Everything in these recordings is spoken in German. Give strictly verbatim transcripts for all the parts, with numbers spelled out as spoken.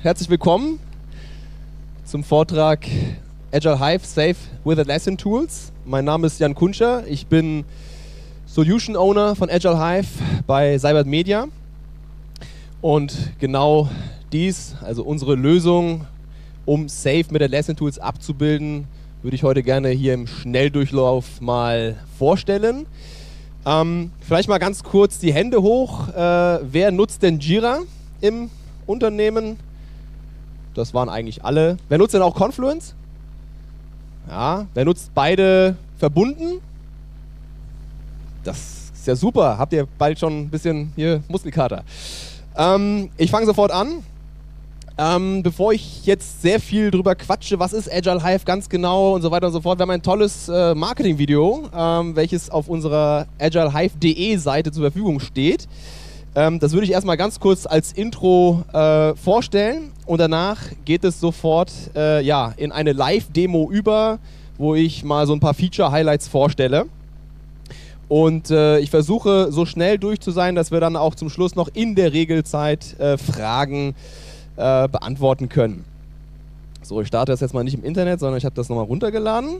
Herzlich willkommen zum Vortrag Agile Hive Safe with Atlassian Tools. Mein Name ist Jan Kuntscher, ich bin Solution Owner von Agile Hive bei Seibert Media. Und genau dies, also unsere Lösung, um Safe mit Atlassian Tools abzubilden, würde ich heute gerne hier im Schnelldurchlauf mal vorstellen. Ähm, vielleicht mal ganz kurz die Hände hoch. Äh, wer nutzt denn Jira im Unternehmen? Das waren eigentlich alle. Wer nutzt denn auch Confluence? Ja, wer nutzt beide verbunden? Das ist ja super. Habt ihr bald schon ein bisschen hier Muskelkater. Ähm, ich fange sofort an. Ähm, bevor ich jetzt sehr viel drüber quatsche, was ist Agile Hive ganz genau und so weiter und so fort, wir haben ein tolles äh, Marketingvideo, ähm, welches auf unserer agilehive punkt de Seite zur Verfügung steht. Das würde ich erstmal ganz kurz als Intro äh, vorstellen und danach geht es sofort äh, ja, in eine Live-Demo über, wo ich mal so ein paar Feature-Highlights vorstelle. Und äh, ich versuche so schnell durch zu sein, dass wir dann auch zum Schluss noch in der Regelzeit äh, Fragen äh, beantworten können. So, ich starte das jetzt mal nicht im Internet, sondern ich habe das nochmal runtergeladen.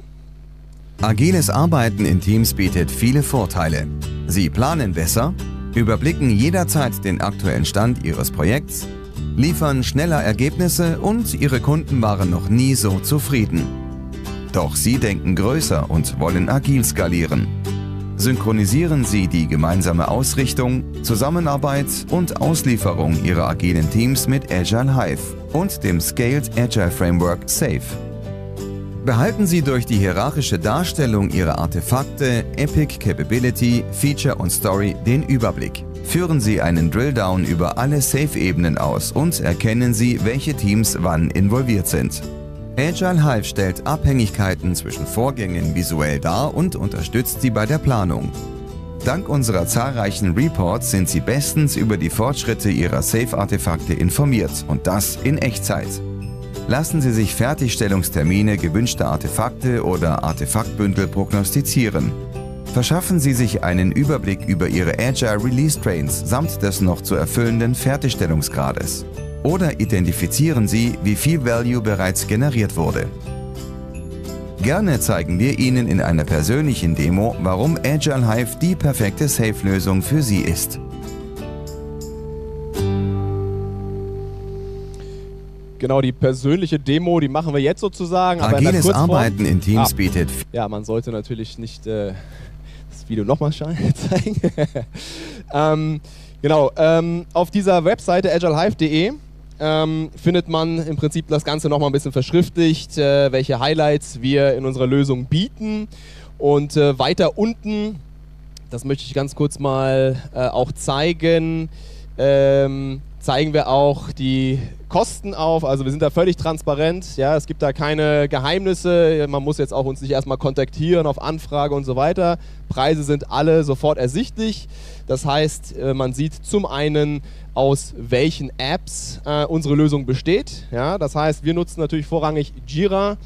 Agiles Arbeiten in Teams bietet viele Vorteile. Sie planen besser, überblicken jederzeit den aktuellen Stand Ihres Projekts, liefern schneller Ergebnisse und Ihre Kunden waren noch nie so zufrieden. Doch Sie denken größer und wollen agil skalieren. Synchronisieren Sie die gemeinsame Ausrichtung, Zusammenarbeit und Auslieferung Ihrer agilen Teams mit Agile Hive und dem Scaled Agile Framework SAFe. Behalten Sie durch die hierarchische Darstellung Ihrer Artefakte, Epic Capability, Feature und Story den Überblick. Führen Sie einen Drilldown über alle Safe-Ebenen aus und erkennen Sie, welche Teams wann involviert sind. Agile Hive stellt Abhängigkeiten zwischen Vorgängen visuell dar und unterstützt Sie bei der Planung. Dank unserer zahlreichen Reports sind Sie bestens über die Fortschritte Ihrer Safe-Artefakte informiert und das in Echtzeit. Lassen Sie sich Fertigstellungstermine gewünschter Artefakte oder Artefaktbündel prognostizieren. Verschaffen Sie sich einen Überblick über Ihre Agile Release Trains samt des noch zu erfüllenden Fertigstellungsgrades. Oder identifizieren Sie, wie viel Value bereits generiert wurde. Gerne zeigen wir Ihnen in einer persönlichen Demo, warum Agile Hive die perfekte Safe-Lösung für Sie ist. Genau, die persönliche Demo, die machen wir jetzt sozusagen. Aber Agiles in Arbeiten in Teams ah. bietet. Ja, man sollte natürlich nicht äh, das Video nochmal zeigen. ähm, genau, ähm, auf dieser Webseite agilehive punkt de ähm, findet man im Prinzip das Ganze nochmal ein bisschen verschriftlicht, äh, welche Highlights wir in unserer Lösung bieten. Und äh, weiter unten, das möchte ich ganz kurz mal äh, auch zeigen, ähm, zeigen wir auch die Kosten auf, also wir sind da völlig transparent, ja, es gibt da keine Geheimnisse, man muss jetzt auch uns nicht erstmal kontaktieren auf Anfrage und so weiter. Preise sind alle sofort ersichtlich, das heißt, man sieht zum einen, aus welchen Apps äh, unsere Lösung besteht, ja, das heißt, wir nutzen natürlich vorrangig Jira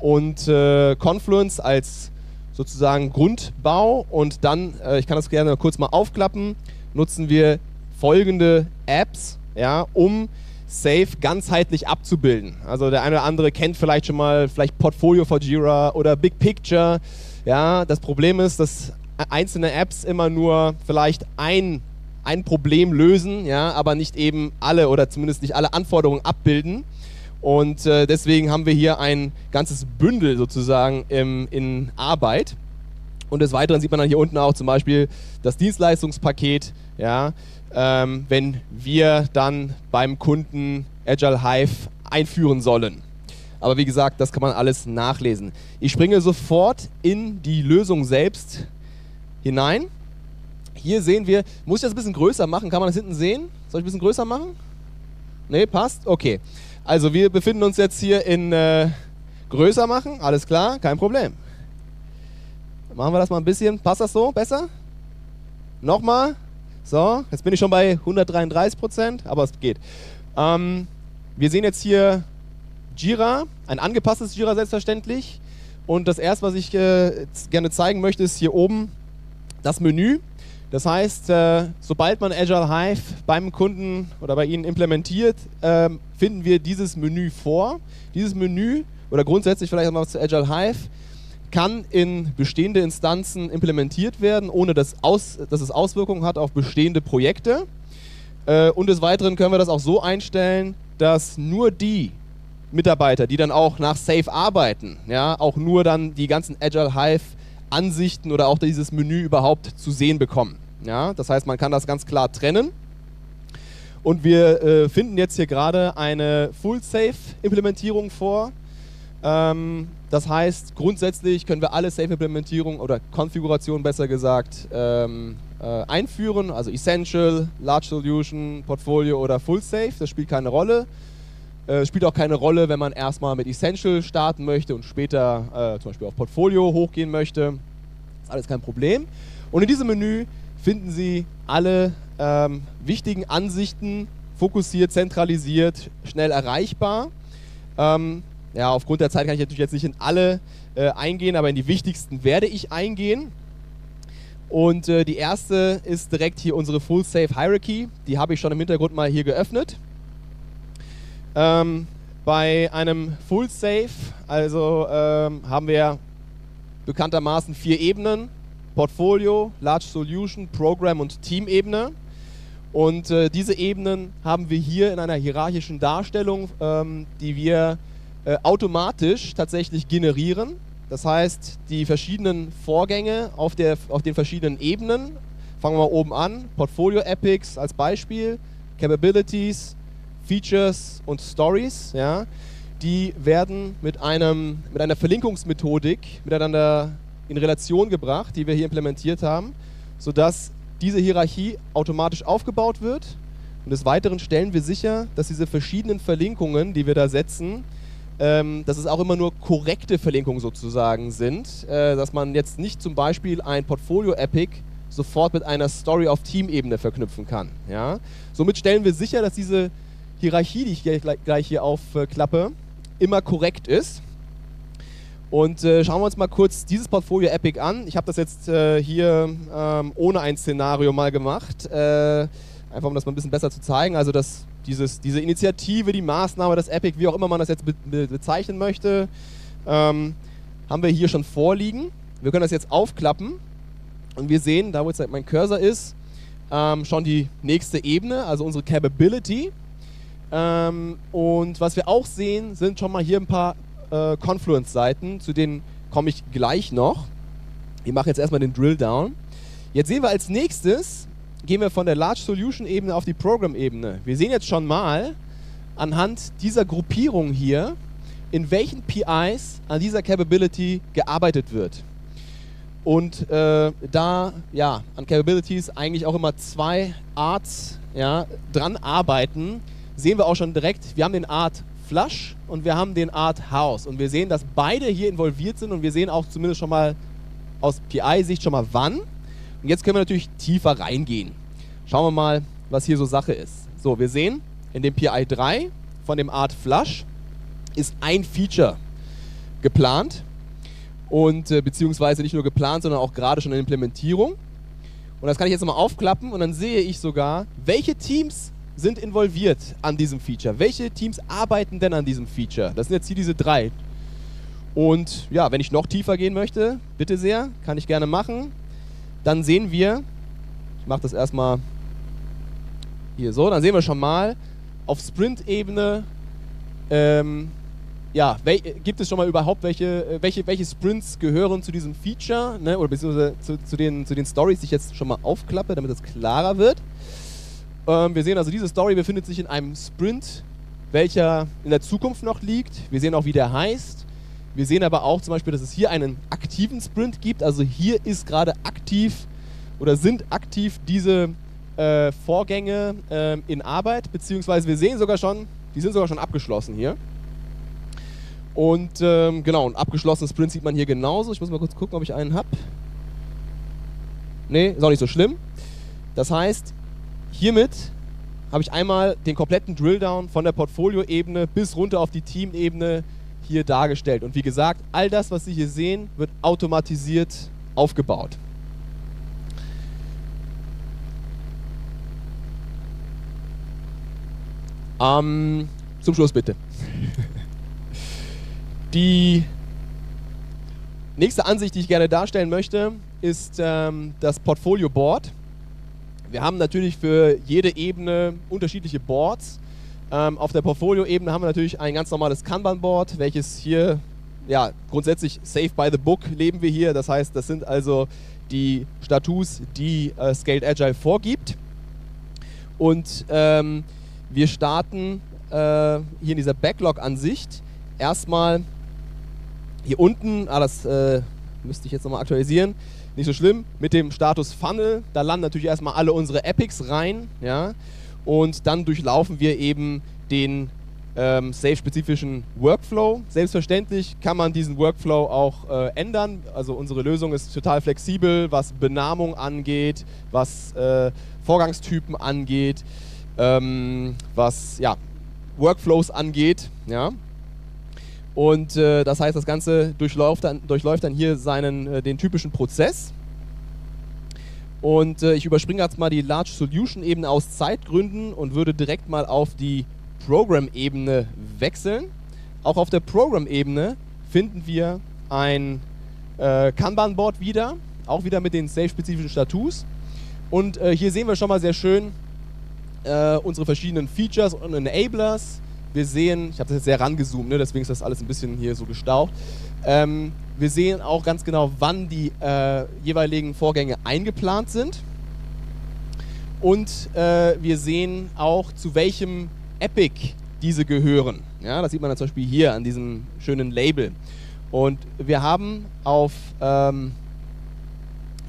und äh, Confluence als sozusagen Grundbau und dann, äh, ich kann das gerne kurz mal aufklappen, nutzen wir folgende Apps, ja, um Safe ganzheitlich abzubilden. Also der eine oder andere kennt vielleicht schon mal vielleicht Portfolio for Jira oder Big Picture. Ja, das Problem ist, dass einzelne Apps immer nur vielleicht ein, ein Problem lösen, ja, aber nicht eben alle oder zumindest nicht alle Anforderungen abbilden. Und äh, deswegen haben wir hier ein ganzes Bündel sozusagen im, in Arbeit. Und des Weiteren sieht man dann hier unten auch zum Beispiel das Dienstleistungspaket, ja, ähm, wenn wir dann beim Kunden Agile Hive einführen sollen. Aber wie gesagt, das kann man alles nachlesen. Ich springe sofort in die Lösung selbst hinein. Hier sehen wir, muss ich das ein bisschen größer machen? Kann man das hinten sehen? Soll ich ein bisschen größer machen? Ne, passt? Okay. Also wir befinden uns jetzt hier in äh, größer machen, alles klar, kein Problem. Machen wir das mal ein bisschen. Passt das so besser? Nochmal. So, jetzt bin ich schon bei hundertdreiunddreißig Prozent, aber es geht. Ähm, wir sehen jetzt hier Jira, ein angepasstes Jira selbstverständlich. Und das erste, was ich äh, gerne zeigen möchte, ist hier oben das Menü. Das heißt, äh, sobald man Agile Hive beim Kunden oder bei Ihnen implementiert, äh, finden wir dieses Menü vor. Dieses Menü, oder grundsätzlich vielleicht auch mal zu Agile Hive, kann in bestehende Instanzen implementiert werden, ohne dass, aus, dass es Auswirkungen hat auf bestehende Projekte. Äh, und des Weiteren können wir das auch so einstellen, dass nur die Mitarbeiter, die dann auch nach Safe arbeiten, ja, auch nur dann die ganzen Agile Hive Ansichten oder auch dieses Menü überhaupt zu sehen bekommen. Ja, das heißt, man kann das ganz klar trennen. Und wir äh, finden jetzt hier gerade eine Full-Safe-Implementierung vor. Ähm, das heißt, grundsätzlich können wir alle Safe-Implementierungen oder Konfigurationen besser gesagt ähm, äh, einführen. Also Essential, Large Solution, Portfolio oder Full-Safe, das spielt keine Rolle. Äh, spielt auch keine Rolle, wenn man erstmal mit Essential starten möchte und später äh, zum Beispiel auf Portfolio hochgehen möchte. Ist alles kein Problem. Und in diesem Menü finden Sie alle ähm, wichtigen Ansichten, fokussiert, zentralisiert, schnell erreichbar. Ähm, ja, aufgrund der Zeit kann ich natürlich jetzt nicht in alle äh, eingehen, aber in die wichtigsten werde ich eingehen. Und äh, die erste ist direkt hier unsere Full Safe Hierarchy. Die habe ich schon im Hintergrund mal hier geöffnet. Ähm, bei einem Full Safe, also ähm, haben wir bekanntermaßen vier Ebenen: Portfolio, Large Solution, Program und Team-Ebene. Und äh, diese Ebenen haben wir hier in einer hierarchischen Darstellung, ähm, die wir äh, automatisch tatsächlich generieren. Das heißt, die verschiedenen Vorgänge auf, der, auf den verschiedenen Ebenen, fangen wir oben an, Portfolio Epics als Beispiel, Capabilities, Features und Stories, ja, die werden mit, einem, mit einer Verlinkungsmethodik miteinander in Relation gebracht, die wir hier implementiert haben, sodass diese Hierarchie automatisch aufgebaut wird. Und des Weiteren stellen wir sicher, dass diese verschiedenen Verlinkungen, die wir da setzen, ähm, dass es auch immer nur korrekte Verlinkungen sozusagen sind, äh, dass man jetzt nicht zum Beispiel ein Portfolio-Epic sofort mit einer Story auf Team-Ebene verknüpfen kann. Ja. Somit stellen wir sicher, dass diese Hierarchie, die ich gleich hier aufklappe, immer korrekt ist. Und äh, schauen wir uns mal kurz dieses Portfolio Epic an. Ich habe das jetzt äh, hier ähm, ohne ein Szenario mal gemacht, äh, einfach um das mal ein bisschen besser zu zeigen. Also dass dieses, diese Initiative, die Maßnahme, das Epic, wie auch immer man das jetzt be be bezeichnen möchte, ähm, haben wir hier schon vorliegen. Wir können das jetzt aufklappen und wir sehen, da wo jetzt mein Cursor ist, ähm, schon die nächste Ebene, also unsere Capability. Ähm, und was wir auch sehen, sind schon mal hier ein paar äh, Confluence-Seiten, zu denen komme ich gleich noch. Ich mache jetzt erstmal den Drill-Down. Jetzt sehen wir als nächstes, gehen wir von der Large-Solution-Ebene auf die Program-Ebene. Wir sehen jetzt schon mal anhand dieser Gruppierung hier, in welchen P Is an dieser Capability gearbeitet wird. Und äh, da ja, an Capabilities eigentlich auch immer zwei Arts ja, dran arbeiten, sehen wir auch schon direkt, wir haben den Art Flush und wir haben den Art House. Und wir sehen, dass beide hier involviert sind und wir sehen auch zumindest schon mal aus P I-Sicht schon mal wann. Und jetzt können wir natürlich tiefer reingehen. Schauen wir mal, was hier so Sache ist. So, wir sehen, in dem P I drei von dem Art Flush ist ein Feature geplant und äh, beziehungsweise nicht nur geplant, sondern auch gerade schon in Implementierung. Und das kann ich jetzt nochmal aufklappen und dann sehe ich sogar, welche Teams sind involviert an diesem Feature. Welche Teams arbeiten denn an diesem Feature? Das sind jetzt hier diese drei. Und ja, wenn ich noch tiefer gehen möchte, bitte sehr, kann ich gerne machen. Dann sehen wir, ich mache das erstmal hier so, dann sehen wir schon mal auf Sprint-Ebene, ähm, ja, gibt es schon mal überhaupt welche, welche, welche Sprints gehören zu diesem Feature, ne, oder beziehungsweise zu, zu den, zu den Stories, die ich jetzt schon mal aufklappe, damit das klarer wird. Wir sehen also, diese Story befindet sich in einem Sprint, welcher in der Zukunft noch liegt. Wir sehen auch, wie der heißt. Wir sehen aber auch zum Beispiel, dass es hier einen aktiven Sprint gibt. Also hier ist gerade aktiv oder sind aktiv diese äh, Vorgänge äh, in Arbeit. Beziehungsweise wir sehen sogar schon, die sind sogar schon abgeschlossen hier. Und ähm, genau, einen abgeschlossenen Sprint sieht man hier genauso. Ich muss mal kurz gucken, ob ich einen habe. Nee, ist auch nicht so schlimm. Das heißt, Hiermit habe ich einmal den kompletten Drilldown von der Portfolio-Ebene bis runter auf die Team-Ebene hier dargestellt. Und wie gesagt, all das, was Sie hier sehen, wird automatisiert aufgebaut. Ähm, zum Schluss bitte. Die nächste Ansicht, die ich gerne darstellen möchte, ist ähm, das Portfolio Board. Wir haben natürlich für jede Ebene unterschiedliche Boards. Ähm, auf der Portfolio-Ebene haben wir natürlich ein ganz normales Kanban-Board, welches hier, ja, grundsätzlich safe by the book leben wir hier. Das heißt, das sind also die Statuts, die äh, Scaled Agile vorgibt. Und ähm, wir starten äh, hier in dieser Backlog-Ansicht erstmal hier unten, ah, das äh, müsste ich jetzt nochmal aktualisieren, nicht so schlimm, mit dem Status Funnel. Da landen natürlich erstmal alle unsere Epics rein, ja, und dann durchlaufen wir eben den ähm, Safe-spezifischen Workflow. Selbstverständlich kann man diesen Workflow auch äh, ändern, also unsere Lösung ist total flexibel, was Benamung angeht, was äh, Vorgangstypen angeht, ähm, was, ja, Workflows angeht, ja. Und äh, das heißt, das Ganze durchläuft dann, durchläuft dann hier seinen, äh, den typischen Prozess. Und äh, ich überspringe jetzt mal die Large Solution-Ebene aus Zeitgründen und würde direkt mal auf die Program-Ebene wechseln. Auch auf der Program-Ebene finden wir ein äh, Kanban-Board wieder, auch wieder mit den safe-spezifischen Statuts. Und äh, hier sehen wir schon mal sehr schön äh, unsere verschiedenen Features und Enablers. Wir sehen, ich habe das jetzt sehr rangezoomt, ne, deswegen ist das alles ein bisschen hier so gestaucht. Ähm, wir sehen auch ganz genau, wann die äh, jeweiligen Vorgänge eingeplant sind. Und äh, wir sehen auch, zu welchem Epic diese gehören. Ja, das sieht man dann zum Beispiel hier an diesem schönen Label. Und wir haben auf ähm,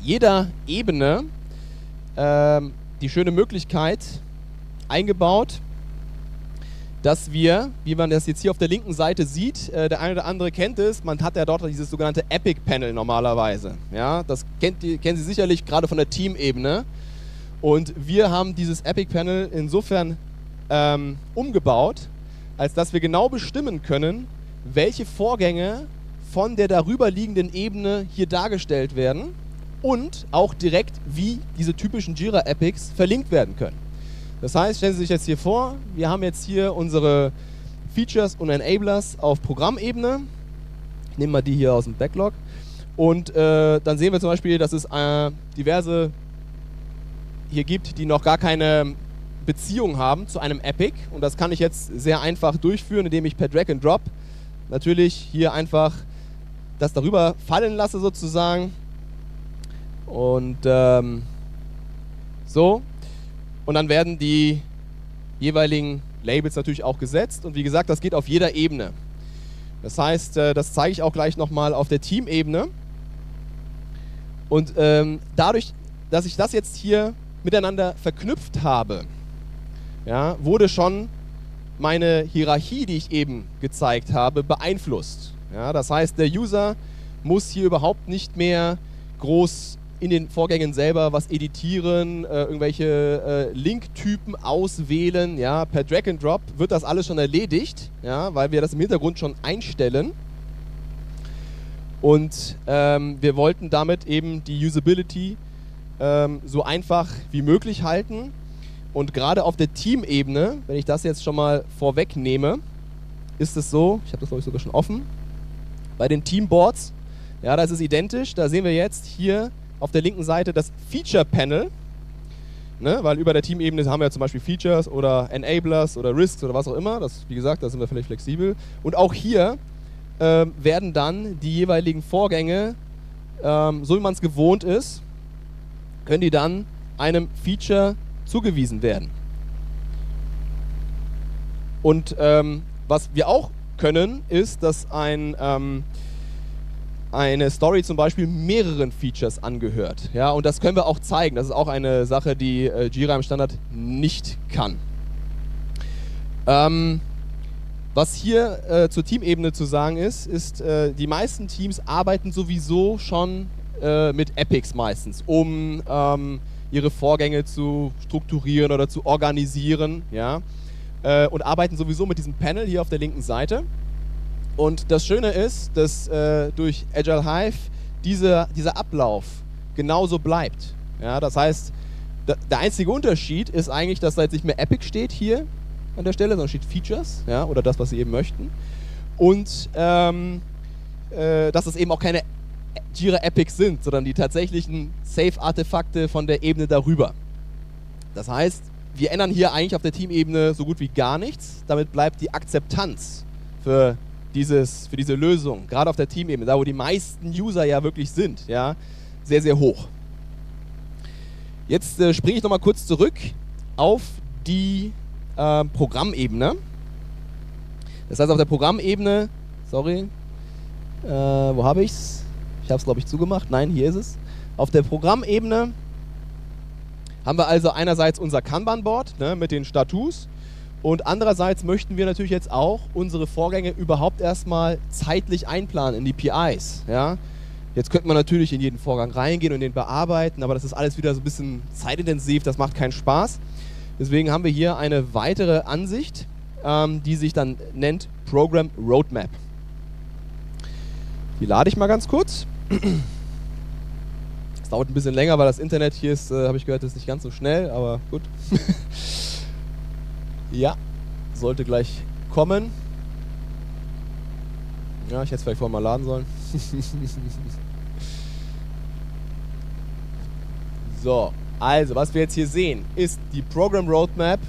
jeder Ebene ähm, die schöne Möglichkeit eingebaut, dass wir, wie man das jetzt hier auf der linken Seite sieht, äh, der eine oder andere kennt es, man hat ja dort dieses sogenannte Epic-Panel normalerweise. Ja, das kennt die, kennen Sie sicherlich gerade von der Team-Ebene. Und wir haben dieses Epic-Panel insofern ähm, umgebaut, als dass wir genau bestimmen können, welche Vorgänge von der darüber liegenden Ebene hier dargestellt werden und auch direkt, wie diese typischen Jira-Epics verlinkt werden können. Das heißt, stellen Sie sich jetzt hier vor, wir haben jetzt hier unsere Features und Enablers auf Programmebene. Ich nehme mal die hier aus dem Backlog. Und äh, dann sehen wir zum Beispiel, dass es äh, diverse hier gibt, die noch gar keine Beziehung haben zu einem Epic. Und das kann ich jetzt sehr einfach durchführen, indem ich per Drag and Drop natürlich hier einfach das darüber fallen lasse sozusagen. Und ähm, so. Und dann werden die jeweiligen Labels natürlich auch gesetzt. Und wie gesagt, das geht auf jeder Ebene. Das heißt, das zeige ich auch gleich nochmal auf der Teamebene. Und ähm, dadurch, dass ich das jetzt hier miteinander verknüpft habe, ja, wurde schon meine Hierarchie, die ich eben gezeigt habe, beeinflusst. Ja, das heißt, der User muss hier überhaupt nicht mehr groß in den Vorgängen selber was editieren, äh, irgendwelche äh, Linktypen auswählen, ja, per Drag and Drop wird das alles schon erledigt, ja, weil wir das im Hintergrund schon einstellen. Und ähm, wir wollten damit eben die Usability ähm, so einfach wie möglich halten. Und gerade auf der Teamebene, wenn ich das jetzt schon mal vorwegnehme, ist es so, ich habe das glaube ich sogar schon offen, bei den Teamboards, ja, das ist identisch, da sehen wir jetzt hier auf der linken Seite das Feature-Panel, ne, weil über der Teamebene haben wir zum Beispiel Features oder Enablers oder Risks oder was auch immer. Das, wie gesagt, da sind wir völlig flexibel. Und auch hier ähm, werden dann die jeweiligen Vorgänge, ähm, so wie man es gewohnt ist, können die dann einem Feature zugewiesen werden. Und ähm, was wir auch können, ist, dass ein... Ähm, eine Story zum Beispiel mehreren Features angehört. Ja, und das können wir auch zeigen. Das ist auch eine Sache, die äh, Jira im Standard nicht kann. Ähm, was hier äh, zur Teamebene zu sagen ist, ist, äh, die meisten Teams arbeiten sowieso schon äh, mit Epics meistens, um ähm, ihre Vorgänge zu strukturieren oder zu organisieren, ja, äh, und arbeiten sowieso mit diesem Panel hier auf der linken Seite. Und das Schöne ist, dass äh, durch Agile Hive diese, dieser Ablauf genauso bleibt. Ja, das heißt, da, der einzige Unterschied ist eigentlich, dass da jetzt nicht mehr Epic steht hier an der Stelle, sondern steht Features, ja, oder das, was sie eben möchten. Und ähm, äh, dass es eben auch keine Jira Epics sind, sondern die tatsächlichen Safe-Artefakte von der Ebene darüber. Das heißt, wir ändern hier eigentlich auf der Teamebene so gut wie gar nichts. Damit bleibt die Akzeptanz für, dieses, für diese Lösung, gerade auf der Teamebene, da wo die meisten User ja wirklich sind, ja, sehr, sehr hoch. Jetzt äh, springe ich nochmal kurz zurück auf die äh, Programmebene. Das heißt, auf der Programmebene, sorry, äh, wo habe ich's? Ich habe es, glaube ich, zugemacht. Nein, hier ist es. Auf der Programmebene haben wir also einerseits unser Kanban-Board, ne, mit den Status, und andererseits möchten wir natürlich jetzt auch unsere Vorgänge überhaupt erstmal zeitlich einplanen in die P Is. Ja? Jetzt könnte man natürlich in jeden Vorgang reingehen und den bearbeiten, aber das ist alles wieder so ein bisschen zeitintensiv, das macht keinen Spaß. Deswegen haben wir hier eine weitere Ansicht, ähm, die sich dann nennt Program Roadmap. Die lade ich mal ganz kurz. Es dauert ein bisschen länger, weil das Internet hier ist, äh, habe ich gehört, ist nicht ganz so schnell, aber gut. Ja, sollte gleich kommen. Ja, ich hätte es vielleicht vorher mal laden sollen. So, also was wir jetzt hier sehen, ist die Program Roadmap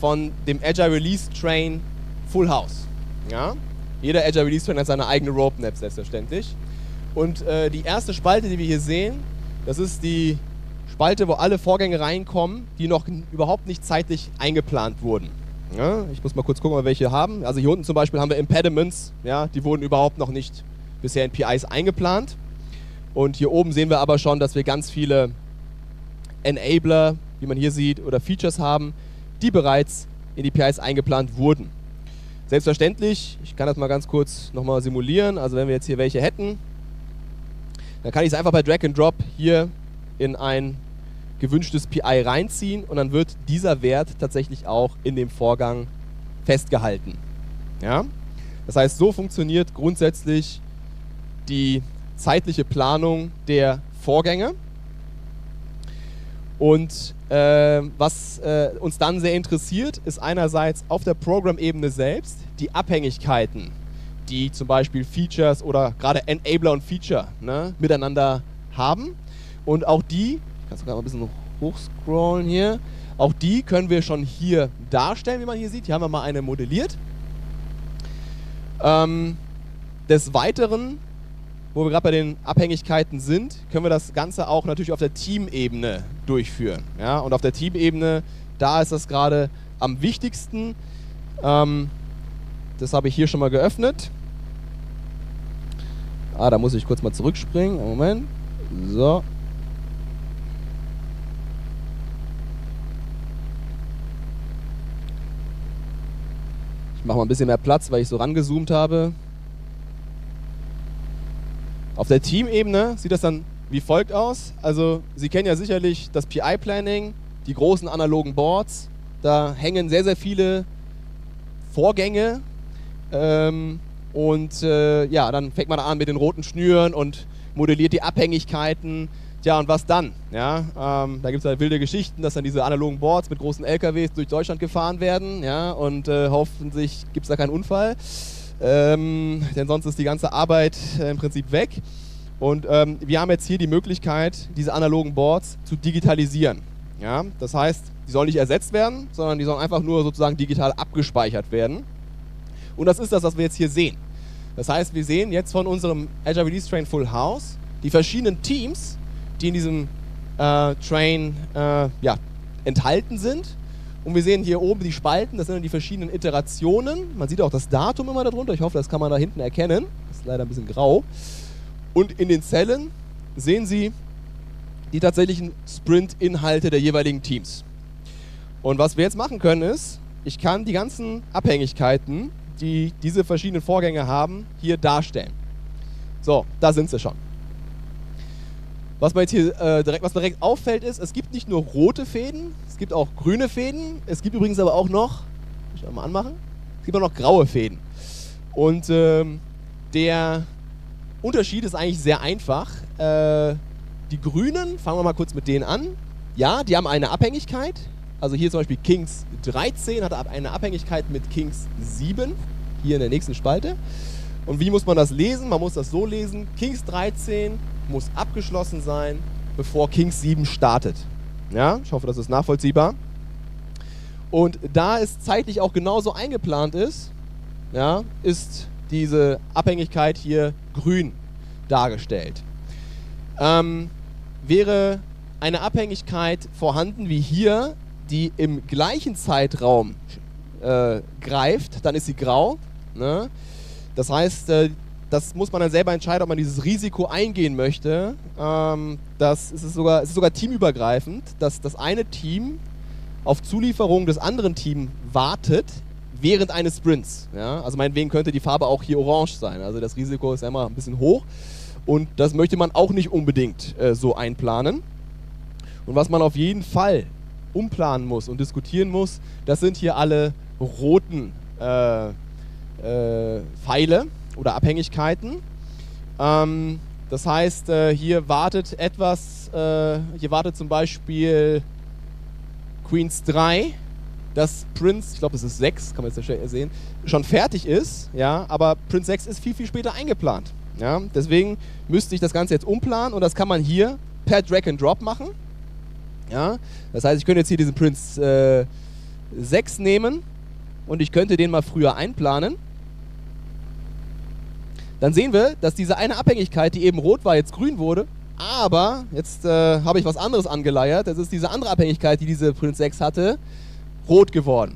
von dem Agile Release Train Full House. Ja? Jeder Agile Release Train hat seine eigene Roadmap, selbstverständlich. Und äh, die erste Spalte, die wir hier sehen, das ist die Spalte, wo alle Vorgänge reinkommen, die noch überhaupt nicht zeitlich eingeplant wurden. Ja, ich muss mal kurz gucken, ob wir welche haben. Also hier unten zum Beispiel haben wir Impediments, ja, die wurden überhaupt noch nicht bisher in P Is eingeplant. Und hier oben sehen wir aber schon, dass wir ganz viele Enabler, wie man hier sieht, oder Features haben, die bereits in die P Is eingeplant wurden. Selbstverständlich, ich kann das mal ganz kurz nochmal simulieren, also wenn wir jetzt hier welche hätten, dann kann ich es einfach bei Drag and Drop hier in ein gewünschtes P I reinziehen und dann wird dieser Wert tatsächlich auch in dem Vorgang festgehalten. Ja? Das heißt, so funktioniert grundsätzlich die zeitliche Planung der Vorgänge. Und äh, was äh, uns dann sehr interessiert, ist einerseits auf der Programmebene selbst die Abhängigkeiten, die zum Beispiel Features oder gerade Enabler und Feature, ne, miteinander haben. Und auch die, ich kann es gerade mal ein bisschen hochscrollen hier, auch die können wir schon hier darstellen, wie man hier sieht. Hier haben wir mal eine modelliert. Ähm, des Weiteren, wo wir gerade bei den Abhängigkeiten sind, können wir das Ganze auch natürlich auf der Teamebene durchführen. Ja? Und auf der Teamebene, da ist das gerade am wichtigsten. Ähm, das habe ich hier schon mal geöffnet. Ah, da muss ich kurz mal zurückspringen. Moment. So. Ich mache mal ein bisschen mehr Platz, weil ich so rangezoomt habe. Auf der Teamebene sieht das dann wie folgt aus. Also Sie kennen ja sicherlich das P I-Planning, die großen analogen Boards. Da hängen sehr, sehr viele Vorgänge. Ähm, und äh, ja, dann fängt man an mit den roten Schnüren und modelliert die Abhängigkeiten. Tja, und was dann? Ja, ähm, da gibt es halt wilde Geschichten, dass dann diese analogen Boards mit großen L K Ws durch Deutschland gefahren werden. Ja, und äh, hoffentlich gibt es da keinen Unfall. Ähm, denn sonst ist die ganze Arbeit äh, im Prinzip weg. Und ähm, wir haben jetzt hier die Möglichkeit, diese analogen Boards zu digitalisieren. Ja? Das heißt, die sollen nicht ersetzt werden, sondern die sollen einfach nur sozusagen digital abgespeichert werden. Und das ist das, was wir jetzt hier sehen. Das heißt, wir sehen jetzt von unserem Agile Release Train Full House die verschiedenen Teams, die in diesem äh, Train äh, ja, enthalten sind. Und wir sehen hier oben die Spalten, das sind dann die verschiedenen Iterationen. Man sieht auch das Datum immer darunter. Ich hoffe, das kann man da hinten erkennen. Das ist leider ein bisschen grau. Und in den Zellen sehen Sie die tatsächlichen Sprint-Inhalte der jeweiligen Teams. Und was wir jetzt machen können ist, ich kann die ganzen Abhängigkeiten, die diese verschiedenen Vorgänge haben, hier darstellen. So, da sind sie schon. Was mir jetzt hier äh, direkt, was direkt auffällt ist, es gibt nicht nur rote Fäden, es gibt auch grüne Fäden, es gibt übrigens aber auch noch, muss ich mal anmachen, es gibt auch noch graue Fäden. Und ähm, der Unterschied ist eigentlich sehr einfach. Äh, die Grünen, fangen wir mal kurz mit denen an, ja, die haben eine Abhängigkeit. Also hier zum Beispiel Kings dreizehn hat eine Abhängigkeit mit Kings sieben, hier in der nächsten Spalte. Und wie muss man das lesen? Man muss das so lesen, Kings dreizehn muss abgeschlossen sein, bevor Kings sieben startet. Ja, ich hoffe, das ist nachvollziehbar. Und da es zeitlich auch genauso eingeplant ist, ja, ist diese Abhängigkeit hier grün dargestellt. Ähm, wäre eine Abhängigkeit vorhanden wie hier, die im gleichen Zeitraum äh, greift, dann ist sie grau. Ne? Das heißt, äh, das muss man dann selber entscheiden, ob man dieses Risiko eingehen möchte. Ähm, das ist sogar, es ist sogar teamübergreifend, dass das eine Team auf Zulieferung des anderen Teams wartet während eines Sprints. Ja? Also meinetwegen könnte die Farbe auch hier orange sein. Also das Risiko ist ja immer ein bisschen hoch und das möchte man auch nicht unbedingt äh, so einplanen. Und was man auf jeden Fall umplanen muss und diskutieren muss, das sind hier alle roten äh, äh, Pfeile oder Abhängigkeiten. Ähm, das heißt, äh, hier wartet etwas, äh, hier wartet zum Beispiel Queens drei, dass Prince, ich glaube es ist sechs, kann man jetzt ja sehen, schon fertig ist, ja, aber Prince sechs ist viel, viel später eingeplant. Ja. Deswegen müsste ich das Ganze jetzt umplanen und das kann man hier per Drag and Drop machen. Ja, das heißt, ich könnte jetzt hier diesen Prinz äh, sechs nehmen und ich könnte den mal früher einplanen. Dann sehen wir, dass diese eine Abhängigkeit, die eben rot war, jetzt grün wurde, aber jetzt äh, habe ich was anderes angeleiert. Das ist diese andere Abhängigkeit, die diese Prinz sechs hatte, rot geworden.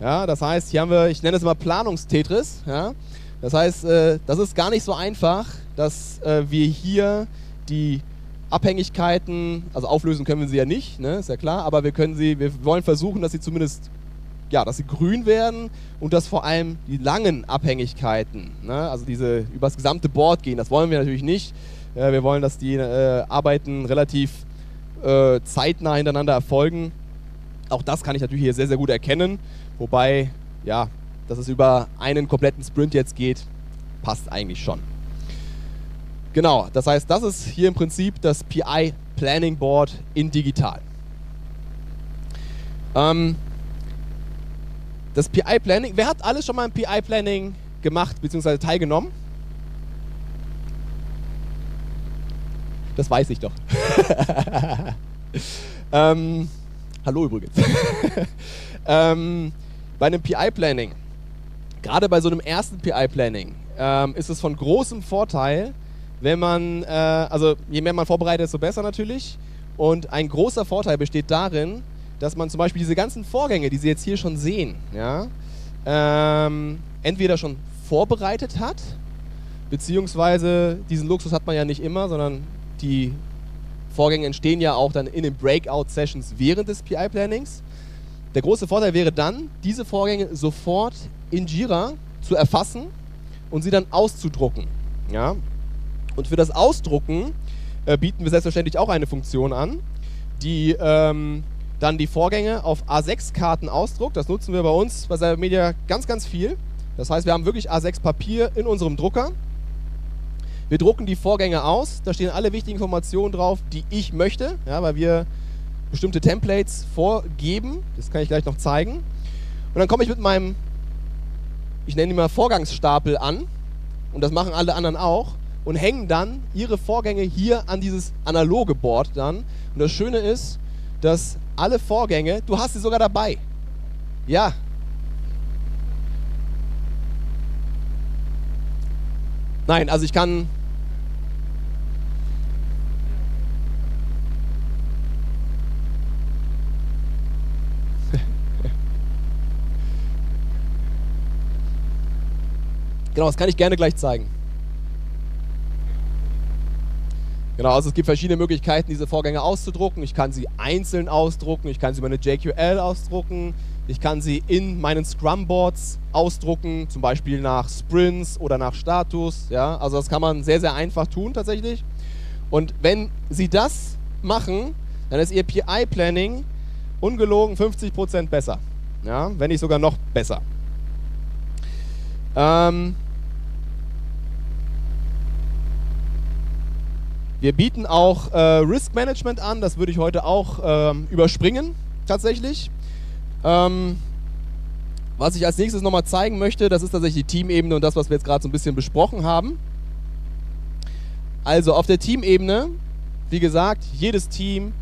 Ja, das heißt, hier haben wir, ich nenne es mal Planungstetris. Ja? Das heißt, äh, das ist gar nicht so einfach, dass äh, wir hier die Abhängigkeiten, also auflösen können wir sie ja nicht, ne, ist ja klar, aber wir können sie, wir wollen versuchen, dass sie zumindest, ja, dass sie grün werden und dass vor allem die langen Abhängigkeiten, ne, also diese über das gesamte Board gehen, das wollen wir natürlich nicht. Äh, wir wollen, dass die äh, Arbeiten relativ äh, zeitnah hintereinander erfolgen. Auch das kann ich natürlich hier sehr, sehr gut erkennen, wobei, ja, dass es über einen kompletten Sprint jetzt geht, passt eigentlich schon. Genau, das heißt, das ist hier im Prinzip das P I Planning Board in digital. Ähm, das P I Planning, wer hat alles schon mal ein P I Planning gemacht bzw. teilgenommen? Das weiß ich doch. ähm, hallo übrigens. ähm, bei einem P I Planning, gerade bei so einem ersten P I Planning, ähm, ist es von großem Vorteil, wenn man, äh, also je mehr man vorbereitet, desto besser natürlich. Und ein großer Vorteil besteht darin, dass man zum Beispiel diese ganzen Vorgänge, die Sie jetzt hier schon sehen, ja, ähm, entweder schon vorbereitet hat, beziehungsweise diesen Luxus hat man ja nicht immer, sondern die Vorgänge entstehen ja auch dann in den Breakout-Sessions während des P I-Plannings. Der große Vorteil wäre dann, diese Vorgänge sofort in Jira zu erfassen und sie dann auszudrucken. Ja. Und für das Ausdrucken äh, bieten wir selbstverständlich auch eine Funktion an, die ähm, dann die Vorgänge auf A sechs Karten ausdruckt. Das nutzen wir bei uns bei Seibert Media ganz, ganz viel. Das heißt, wir haben wirklich A sechs Papier in unserem Drucker. Wir drucken die Vorgänge aus, da stehen alle wichtigen Informationen drauf, die ich möchte, ja, weil wir bestimmte Templates vorgeben. Das kann ich gleich noch zeigen. Und dann komme ich mit meinem, ich nenne ihn mal Vorgangsstapel an und das machen alle anderen auch. Und hängen dann ihre Vorgänge hier an dieses analoge Board dann. Und das Schöne ist, dass alle Vorgänge, du hast sie sogar dabei. Ja. Nein, also ich kann... Genau, das kann ich gerne gleich zeigen. Genau, also es gibt verschiedene Möglichkeiten, diese Vorgänge auszudrucken. Ich kann sie einzeln ausdrucken, ich kann sie über eine J Q L ausdrucken, ich kann sie in meinen Scrum-Boards ausdrucken, zum Beispiel nach Sprints oder nach Status. Ja? Also das kann man sehr, sehr einfach tun tatsächlich. Und wenn Sie das machen, dann ist Ihr P I-Planning ungelogen fünfzig Prozent besser. Ja, wenn nicht sogar noch besser. Ähm Wir bieten auch äh, Risk Management an, das würde ich heute auch ähm, überspringen, tatsächlich. Ähm, was ich als nächstes nochmal zeigen möchte, das ist tatsächlich die Teamebene und das, was wir jetzt gerade so ein bisschen besprochen haben. Also auf der Teamebene, wie gesagt, jedes Team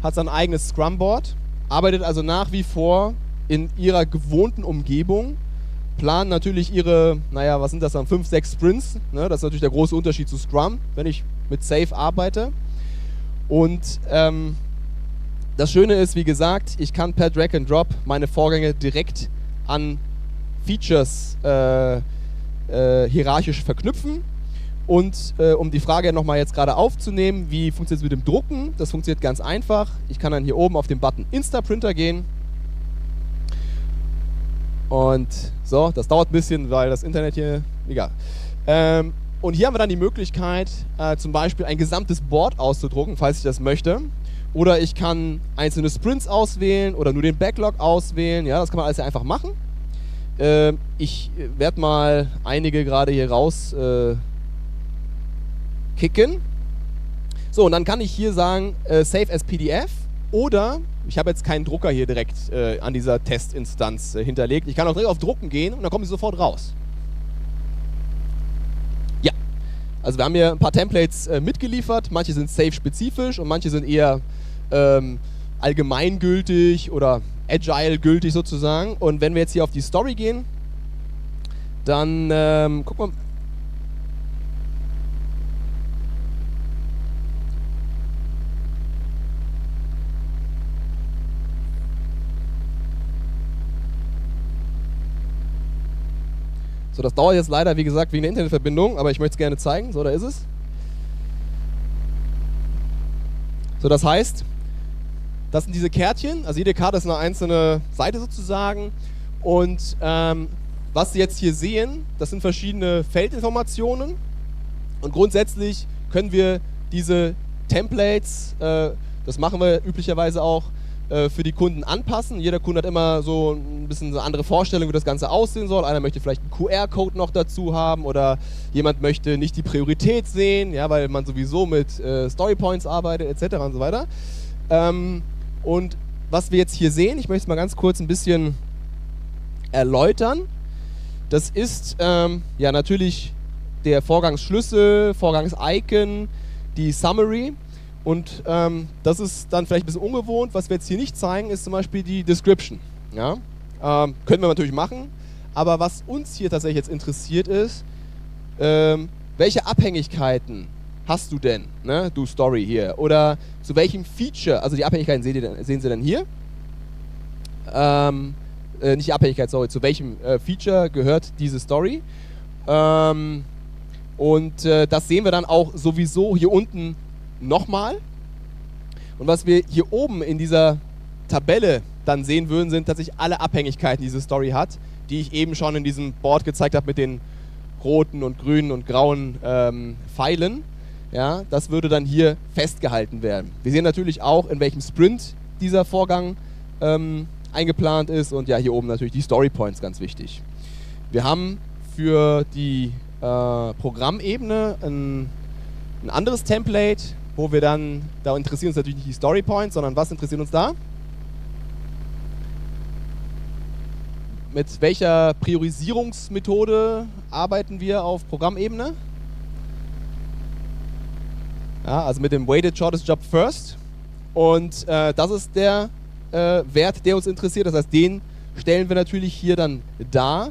hat sein eigenes Scrum-Board, arbeitet also nach wie vor in ihrer gewohnten Umgebung, planen natürlich ihre, naja, was sind das dann, fünf, sechs Sprints, ne? Das ist natürlich der große Unterschied zu Scrum, wenn ich mit Safe arbeite. Und ähm, das Schöne ist, wie gesagt, ich kann per Drag and Drop meine Vorgänge direkt an Features äh, äh, hierarchisch verknüpfen. Und äh, um die Frage nochmal jetzt gerade aufzunehmen, wie funktioniert es mit dem Drucken? Das funktioniert ganz einfach. Ich kann dann hier oben auf den Button Instaprinter gehen. Und so, das dauert ein bisschen, weil das Internet hier, egal. Ähm, und hier haben wir dann die Möglichkeit, äh, zum Beispiel ein gesamtes Board auszudrucken, falls ich das möchte. Oder ich kann einzelne Sprints auswählen oder nur den Backlog auswählen. Ja, das kann man alles einfach machen. Äh, ich werde mal einige gerade hier raus... Äh, Kicken. So, und dann kann ich hier sagen, äh, Save as P D F, oder ich habe jetzt keinen Drucker hier direkt äh, an dieser Testinstanz äh, hinterlegt. Ich kann auch direkt auf Drucken gehen und dann kommen sie sofort raus. Ja, also wir haben hier ein paar Templates äh, mitgeliefert. Manche sind Safe-spezifisch und manche sind eher ähm, allgemeingültig oder Agile-gültig sozusagen. Und wenn wir jetzt hier auf die Story gehen, dann ähm, gucken wir mal. So, das dauert jetzt leider, wie gesagt, wegen der Internetverbindung, aber ich möchte es gerne zeigen. So, da ist es. So, das heißt, das sind diese Kärtchen, also jede Karte ist eine einzelne Seite sozusagen. Und ähm, was Sie jetzt hier sehen, das sind verschiedene Feldinformationen. Und grundsätzlich können wir diese Templates, äh, das machen wir üblicherweise auch, für die Kunden anpassen. Jeder Kunde hat immer so ein bisschen eine andere Vorstellung, wie das Ganze aussehen soll. Einer möchte vielleicht einen Q R-Code noch dazu haben oder jemand möchte nicht die Priorität sehen, ja, weil man sowieso mit äh, Storypoints arbeitet et cetera und so weiter. Ähm, und was wir jetzt hier sehen, ich möchte es mal ganz kurz ein bisschen erläutern. Das ist ähm, ja natürlich der Vorgangsschlüssel, Vorgangs-Icon, die Summary. Und ähm, das ist dann vielleicht ein bisschen ungewohnt. Was wir jetzt hier nicht zeigen, ist zum Beispiel die Description. Ja? Ähm, können wir natürlich machen, aber was uns hier tatsächlich jetzt interessiert ist, ähm, welche Abhängigkeiten hast du denn, ne? Du Story hier, oder zu welchem Feature, also die Abhängigkeiten seht ihr denn, sehen Sie dann hier, ähm, äh, nicht die Abhängigkeit, sorry, zu welchem äh, Feature gehört diese Story. Ähm, und äh, das sehen wir dann auch sowieso hier unten nochmal. Und was wir hier oben in dieser Tabelle dann sehen würden, sind tatsächlich alle Abhängigkeiten, die diese Story hat, die ich eben schon in diesem Board gezeigt habe mit den roten und grünen und grauen ähm, Pfeilen. Ja, das würde dann hier festgehalten werden. Wir sehen natürlich auch, in welchem Sprint dieser Vorgang ähm, eingeplant ist, und ja, hier oben natürlich die Story Points, ganz wichtig. Wir haben für die äh, Programmebene ein, ein anderes Template, wo wir dann, da interessieren uns natürlich nicht die Story Points, sondern was interessiert uns da? Mit welcher Priorisierungsmethode arbeiten wir auf Programmebene? Ja, also mit dem Weighted Shortest Job First. Und äh, das ist der äh, Wert, der uns interessiert. Das heißt, den stellen wir natürlich hier dann dar.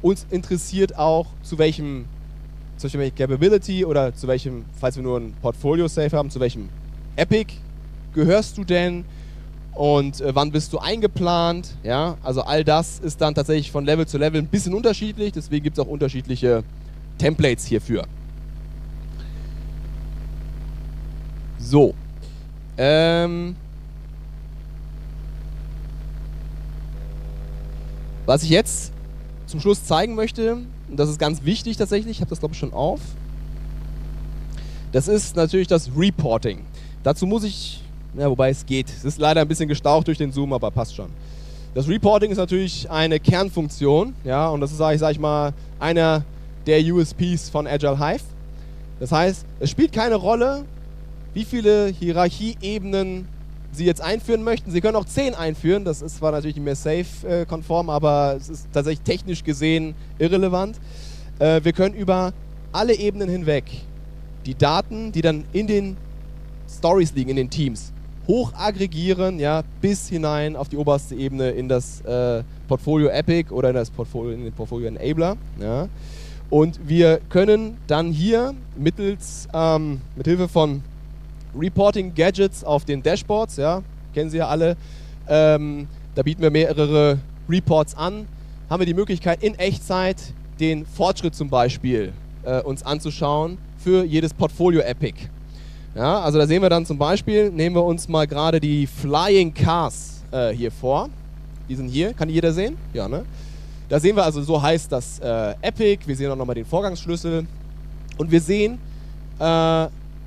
Uns interessiert auch, zu welchem zu welcher Capability oder zu welchem, falls wir nur ein Portfolio-Safe haben, zu welchem Epic gehörst du denn und äh, wann bist du eingeplant, ja, also all das ist dann tatsächlich von Level zu Level ein bisschen unterschiedlich, deswegen gibt es auch unterschiedliche Templates hierfür. So, ähm was ich jetzt zum Schluss zeigen möchte, und das ist ganz wichtig tatsächlich, ich habe das glaube ich schon auf, Das ist natürlich das Reporting. Dazu muss ich, ja, wobei es geht. Es ist leider ein bisschen gestaucht durch den Zoom, aber passt schon. Das Reporting ist natürlich eine Kernfunktion, ja, und das ist, sage ich, sag ich mal, einer der U S Ps von Agile Hive. Das heißt, es spielt keine Rolle, wie viele Hierarchieebenen Sie jetzt einführen möchten. Sie können auch zehn einführen, das ist zwar natürlich nicht mehr safe-konform, aber es ist tatsächlich technisch gesehen irrelevant. Wir können über alle Ebenen hinweg die Daten, die dann in den Stories liegen, in den Teams, hoch aggregieren, ja, bis hinein auf die oberste Ebene in das äh, Portfolio Epic oder in, das Portfolio, in den Portfolio Enabler. Ja. Und wir können dann hier mittels, ähm, mit Hilfe von Reporting Gadgets auf den Dashboards, ja, kennen Sie ja alle, ähm, da bieten wir mehrere Reports an, haben wir die Möglichkeit in Echtzeit den Fortschritt zum Beispiel äh, uns anzuschauen für jedes Portfolio Epic. Ja, also da sehen wir dann zum Beispiel, nehmen wir uns mal gerade die Flying Cars äh, hier vor. Die sind hier, kann jeder sehen? Ja, ne? Da sehen wir also, so heißt das äh, Epic, wir sehen auch nochmal den Vorgangsschlüssel und wir sehen äh,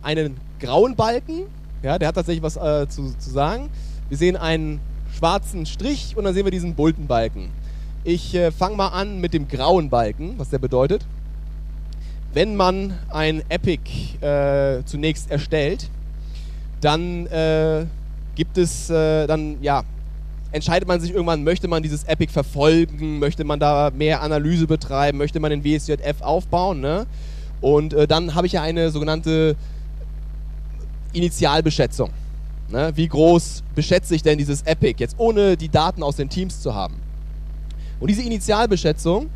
einen grauen Balken, ja, der hat tatsächlich was äh, zu, zu sagen. Wir sehen einen schwarzen Strich und dann sehen wir diesen Bultenbalken. Ich äh, fange mal an mit dem grauen Balken, was der bedeutet. Wenn man ein Epic äh, zunächst erstellt, dann äh, gibt es, äh, dann ja, entscheidet man sich irgendwann, möchte man dieses Epic verfolgen, möchte man da mehr Analyse betreiben, möchte man den W S J F aufbauen, ne? Und äh, dann habe ich ja eine sogenannte Initialbeschätzung. Ne? Wie groß beschätze ich denn dieses Epic, jetzt ohne die Daten aus den Teams zu haben? Und diese Initialbeschätzung,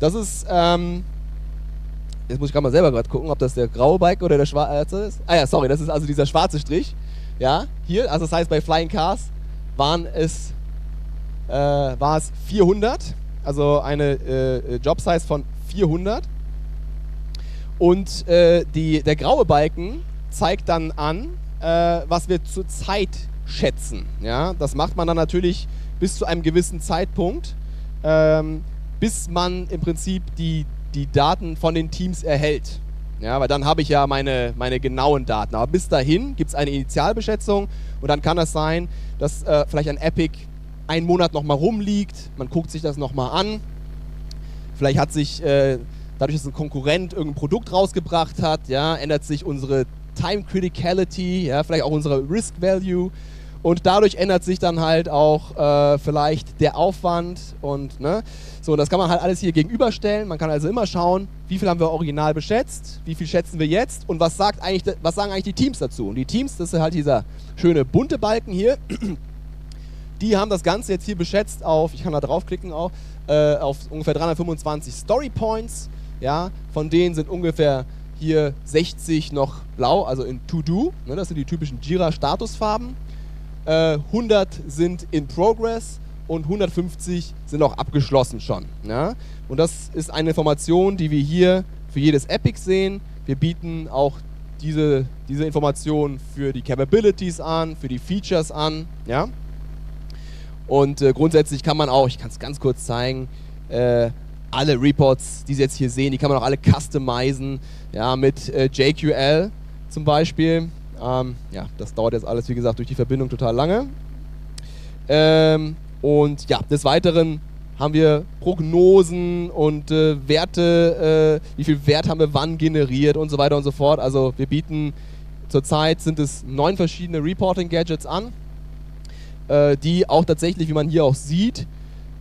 das ist... Ähm, jetzt muss ich gerade mal selber gerade gucken, ob das der graue Balken oder der schwarze ist. Ah ja, sorry, das ist also dieser schwarze Strich. Ja, hier, also das heißt bei Flying Cars waren es, äh, war es vierhundert, also eine äh, Job-Size von vierhundert. Und äh, die, der graue Balken zeigt dann an, äh, was wir zur Zeit schätzen. Ja, das macht man dann natürlich bis zu einem gewissen Zeitpunkt, ähm, bis man im Prinzip die die Daten von den Teams erhält. Ja, weil dann habe ich ja meine, meine genauen Daten. Aber bis dahin gibt es eine Initialbeschätzung und dann kann das sein, dass äh, vielleicht ein Epic einen Monat nochmal rumliegt, man guckt sich das nochmal an, vielleicht hat sich, äh, dadurch, dass ein Konkurrent irgendein Produkt rausgebracht hat, ja, ändert sich unsere Time Criticality, ja, vielleicht auch unsere Risk Value und dadurch ändert sich dann halt auch äh, vielleicht der Aufwand und, ne, so, das kann man halt alles hier gegenüberstellen. Man kann also immer schauen, wie viel haben wir original beschätzt, wie viel schätzen wir jetzt und was, sagt eigentlich, was sagen eigentlich die Teams dazu. Und die Teams, das ist halt dieser schöne bunte Balken hier, die haben das Ganze jetzt hier beschätzt auf, ich kann da draufklicken auch, äh, auf ungefähr dreihundertfünfundzwanzig Story Points, ja, von denen sind ungefähr hier sechzig noch blau, also in To-Do, ne, das sind die typischen Jira-Statusfarben, äh, hundert sind in Progress, und hundertfünfzig sind auch abgeschlossen schon. Ja? Und das ist eine Information, die wir hier für jedes Epic sehen. Wir bieten auch diese, diese Information für die Capabilities an, für die Features an. Ja? Und äh, grundsätzlich kann man auch, ich kann es ganz kurz zeigen, äh, alle Reports, die Sie jetzt hier sehen, die kann man auch alle customizen, ja, mit äh, J Q L zum Beispiel. Ähm, ja, das dauert jetzt alles, wie gesagt, durch die Verbindung total lange. Ähm, Und ja, des Weiteren haben wir Prognosen und äh, Werte, äh, wie viel Wert haben wir wann generiert und so weiter und so fort. Also wir bieten, zurzeit sind es neun verschiedene Reporting-Gadgets an, äh, die auch tatsächlich, wie man hier auch sieht,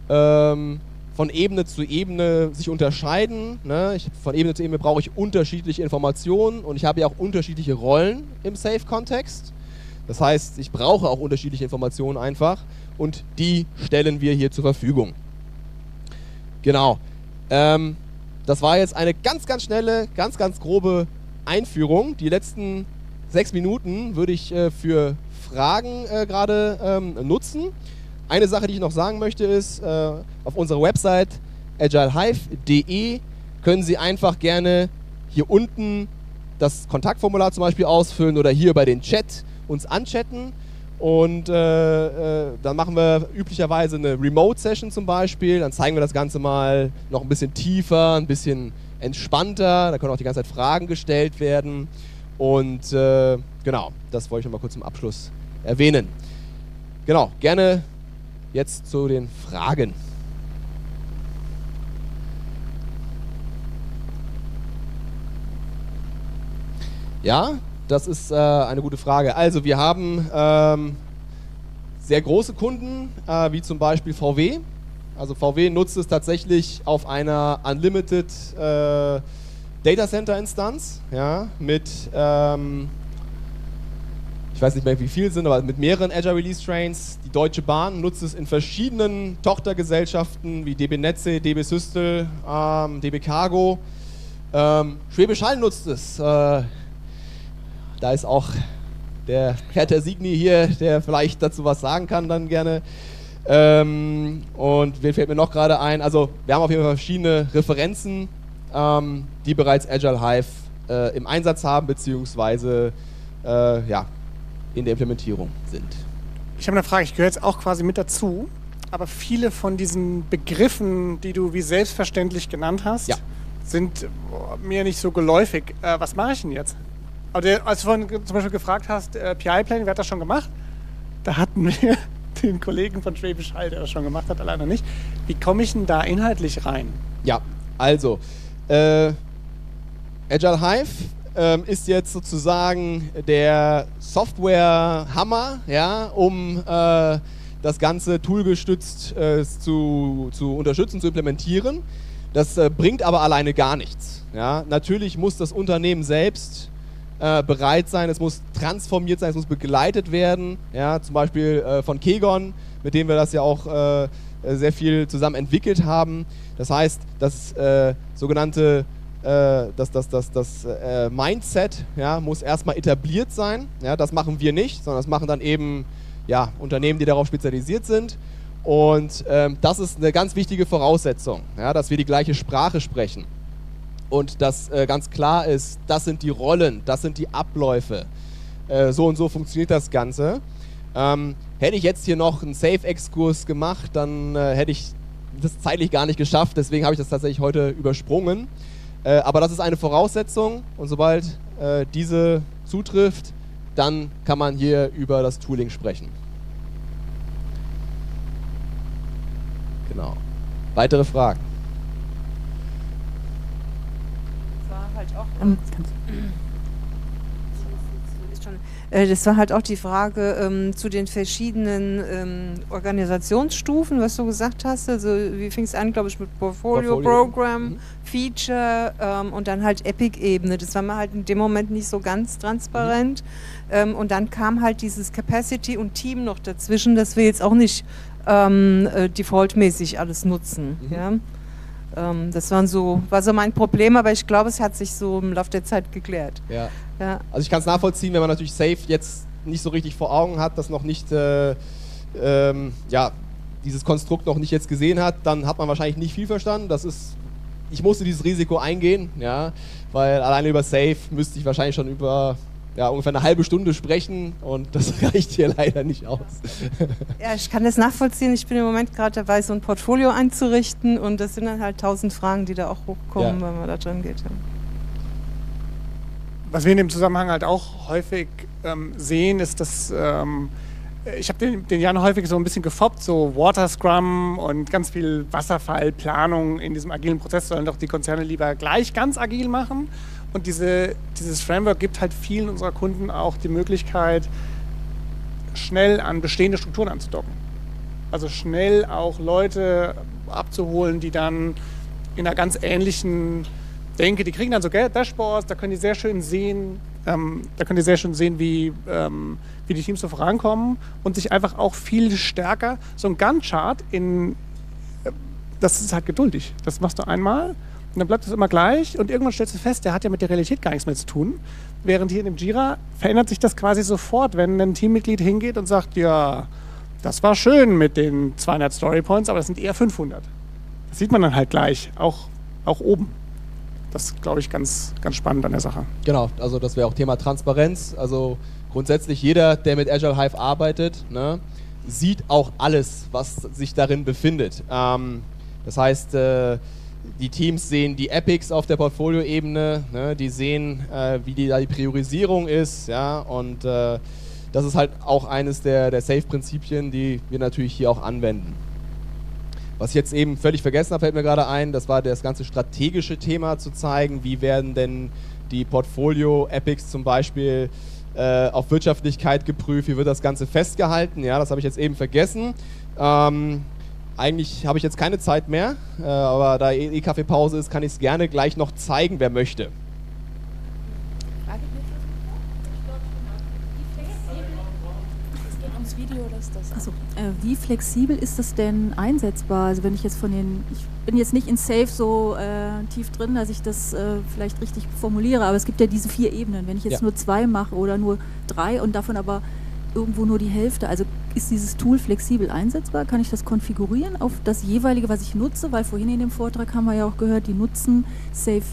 ähm, von Ebene zu Ebene sich unterscheiden. Ne? Ich, von Ebene zu Ebene brauche ich unterschiedliche Informationen und ich habe ja auch unterschiedliche Rollen im Safe-Kontext. Das heißt, ich brauche auch unterschiedliche Informationen einfach und die stellen wir hier zur Verfügung. Genau. Ähm, das war jetzt eine ganz, ganz schnelle, ganz, ganz grobe Einführung. Die letzten sechs Minuten würde ich äh, für Fragen äh, gerade ähm, nutzen. Eine Sache, die ich noch sagen möchte, ist, äh, auf unserer Website agile hive punkt de können Sie einfach gerne hier unten das Kontaktformular zum Beispiel ausfüllen oder hier über den Chat uns anchatten und äh, äh, dann machen wir üblicherweise eine Remote-Session zum Beispiel, dann zeigen wir das Ganze mal noch ein bisschen tiefer, ein bisschen entspannter, da können auch die ganze Zeit Fragen gestellt werden Und äh, genau, das wollte ich noch mal kurz zum Abschluss erwähnen. Genau, gerne jetzt zu den Fragen. Ja, das ist äh, eine gute Frage. Also wir haben ähm, sehr große Kunden, äh, wie zum Beispiel V W. Also V W nutzt es tatsächlich auf einer Unlimited äh, Data Center Instanz, ja, mit, ähm, ich weiß nicht mehr wie viele sind, aber mit mehreren Agile Release Trains. Die Deutsche Bahn nutzt es in verschiedenen Tochtergesellschaften wie D B Netze, D B Systel, ähm, D B Cargo. Ähm, Schwäbisch Hall nutzt es. Äh, da ist auch der Herr Tersigni hier, der vielleicht dazu was sagen kann, dann gerne. Ähm, und wer fällt mir noch gerade ein? Also wir haben auf jeden Fall verschiedene Referenzen, Ähm, die bereits Agile Hive äh, im Einsatz haben, beziehungsweise äh, ja, in der Implementierung sind. Ich habe eine Frage, ich gehöre jetzt auch quasi mit dazu, aber viele von diesen Begriffen, die du wie selbstverständlich genannt hast, ja, sind mir nicht so geläufig. Äh, was mache ich denn jetzt? Aber der, als du vorhin zum Beispiel gefragt hast, äh, P I-Planning, wer hat das schon gemacht? Da hatten wir den Kollegen von Schwäbisch Hall, der das schon gemacht hat, alleine nicht. Wie komme ich denn da inhaltlich rein? Ja, also Äh, Agile Hive ähm, ist jetzt sozusagen der Software-Hammer, ja, um äh, das Ganze toolgestützt äh, zu, zu unterstützen, zu implementieren. Das äh, bringt aber alleine gar nichts. Ja. Natürlich muss das Unternehmen selbst äh, bereit sein, es muss transformiert sein, es muss begleitet werden. Ja. Zum Beispiel äh, von Kegon, mit dem wir das ja auch äh, sehr viel zusammen entwickelt haben. Das heißt, das äh, sogenannte äh, das, das, das, das, äh, Mindset, ja, muss erstmal etabliert sein. Ja, das machen wir nicht, sondern das machen dann eben, ja, Unternehmen, die darauf spezialisiert sind. Und ähm, das ist eine ganz wichtige Voraussetzung, ja, dass wir die gleiche Sprache sprechen. Und dass äh, ganz klar ist, das sind die Rollen, das sind die Abläufe. Äh, so und so funktioniert das Ganze. Ähm, hätte ich jetzt hier noch einen Safe-Exkurs gemacht, dann äh, hätte ich das zeitlich gar nicht geschafft, deswegen habe ich das tatsächlich heute übersprungen. Äh, aber das ist eine Voraussetzung und sobald äh, diese zutrifft, dann kann man hier über das Tooling sprechen. Genau. Weitere Fragen? Das war halt auch ähm, Das war halt auch die Frage ähm, zu den verschiedenen ähm, Organisationsstufen, was du gesagt hast. Also wie fing es an, glaube ich, mit Portfolio, Portfolio. Program, mhm. Feature ähm, und dann halt Epic-Ebene. Das war mir halt in dem Moment nicht so ganz transparent. Mhm. Ähm, und dann kam halt dieses Capacity und Team noch dazwischen, dass wir jetzt auch nicht ähm, äh, defaultmäßig alles nutzen. Mhm. Ja? Das waren so, war so mein Problem, aber ich glaube, es hat sich so im Laufe der Zeit geklärt. Ja. Ja. Also ich kann es nachvollziehen, wenn man natürlich Safe jetzt nicht so richtig vor Augen hat, das noch nicht, äh, ähm, ja, dieses Konstrukt noch nicht jetzt gesehen hat, dann hat man wahrscheinlich nicht viel verstanden. Das ist, ich musste dieses Risiko eingehen, ja, weil alleine über Safe müsste ich wahrscheinlich schon über, ja, ungefähr eine halbe Stunde sprechen und das reicht hier leider nicht aus. Ja, ich kann das nachvollziehen. Ich bin im Moment gerade dabei, so ein Portfolio einzurichten und das sind dann halt tausend Fragen, die da auch hochkommen, ja, wenn man da dran geht. Ja. Was wir in dem Zusammenhang halt auch häufig ähm, sehen, ist, dass ähm, ich habe den, den Jan häufig so ein bisschen gefoppt, so Water Scrum und ganz viel Wasserfallplanung in diesem agilen Prozess sollen doch die Konzerne lieber gleich ganz agil machen. Und diese, dieses Framework gibt halt vielen unserer Kunden auch die Möglichkeit, schnell an bestehende Strukturen anzudocken. Also schnell auch Leute abzuholen, die dann in einer ganz ähnlichen Denke, die kriegen dann so Dashboards, da können die sehr schön sehen, ähm, da können die sehr schön sehen, wie, ähm, wie die Teams so vorankommen und sich einfach auch viel stärker, so ein Gantt-Chart in, äh, das ist halt geduldig, das machst du einmal. Und dann bleibt es immer gleich und irgendwann stellst du fest, der hat ja mit der Realität gar nichts mehr zu tun. Während hier in dem Jira verändert sich das quasi sofort, wenn ein Teammitglied hingeht und sagt, ja, das war schön mit den zweihundert Storypoints, aber das sind eher fünfhundert. Das sieht man dann halt gleich, auch, auch oben. Das ist, glaube ich, ganz, ganz spannend an der Sache. Genau, also das wäre auch Thema Transparenz. Also grundsätzlich jeder, der mit Agile Hive arbeitet, ne, sieht auch alles, was sich darin befindet. Ähm, das heißt, äh, Die Teams sehen die Epics auf der Portfolio-Ebene, ne? Die sehen, äh, wie die, da die Priorisierung ist, ja? Und äh, das ist halt auch eines der, der Safe-Prinzipien, die wir natürlich hier auch anwenden. Was ich jetzt eben völlig vergessen habe, fällt mir gerade ein, das war das ganze strategische Thema zu zeigen, wie werden denn die Portfolio-Epics zum Beispiel äh, auf Wirtschaftlichkeit geprüft, wie wird das Ganze festgehalten, ja, das habe ich jetzt eben vergessen. Ähm, eigentlich habe ich jetzt keine Zeit mehr, äh, aber da eh, eh Kaffeepause ist, kann ich es gerne gleich noch zeigen, wer möchte. Achso, äh, wie flexibel ist das denn einsetzbar? Also wenn ich jetzt von den, ich bin jetzt nicht in Safe so äh, tief drin, dass ich das äh, vielleicht richtig formuliere, aber es gibt ja diese vier Ebenen. Wenn ich jetzt ja. nur zwei mache oder nur drei und davon aber irgendwo nur die Hälfte, also ist dieses Tool flexibel einsetzbar? Kann ich das konfigurieren auf das jeweilige, was ich nutze? Weil vorhin in dem Vortrag haben wir ja auch gehört, die nutzen Safe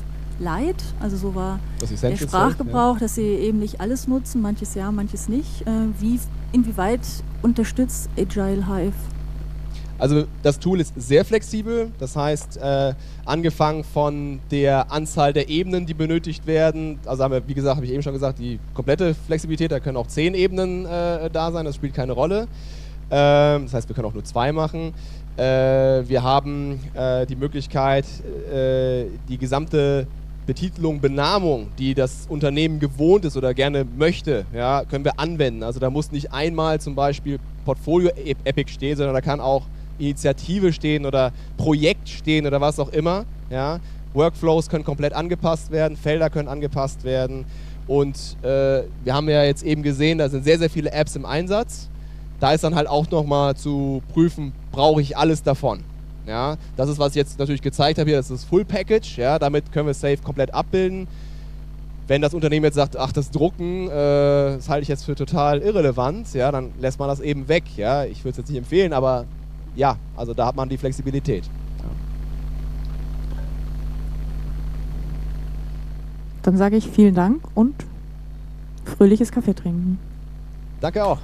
Light, also so war der Sprachgebrauch, ja. dass sie eben nicht alles nutzen, manches ja, manches nicht. Äh, wie, inwieweit unterstützt Agile Hive? Also das Tool ist sehr flexibel, das heißt, äh, angefangen von der Anzahl der Ebenen, die benötigt werden, also haben wir, wie gesagt, habe ich eben schon gesagt, die komplette Flexibilität, da können auch zehn Ebenen äh, da sein, das spielt keine Rolle. Äh, das heißt, wir können auch nur zwei machen. Äh, wir haben äh, die Möglichkeit, äh, die gesamte Betitelung, Benamung, die das Unternehmen gewohnt ist oder gerne möchte, ja, können wir anwenden. Also da muss nicht einmal zum Beispiel Portfolio-Epic stehen, sondern da kann auch Initiative stehen oder Projekt stehen oder was auch immer. Ja. Workflows können komplett angepasst werden, Felder können angepasst werden und äh, wir haben ja jetzt eben gesehen, da sind sehr, sehr viele Apps im Einsatz. Da ist dann halt auch nochmal zu prüfen, brauche ich alles davon? Ja, das ist, was ich jetzt natürlich gezeigt habe hier, das ist Full Package, ja, damit können wir Safe komplett abbilden. Wenn das Unternehmen jetzt sagt, ach, das Drucken, äh, das halte ich jetzt für total irrelevant, ja, dann lässt man das eben weg. Ja. Ich würde es jetzt nicht empfehlen, aber ja, also da hat man die Flexibilität. Ja. Dann sage ich vielen Dank und fröhliches Kaffee trinken. Danke auch.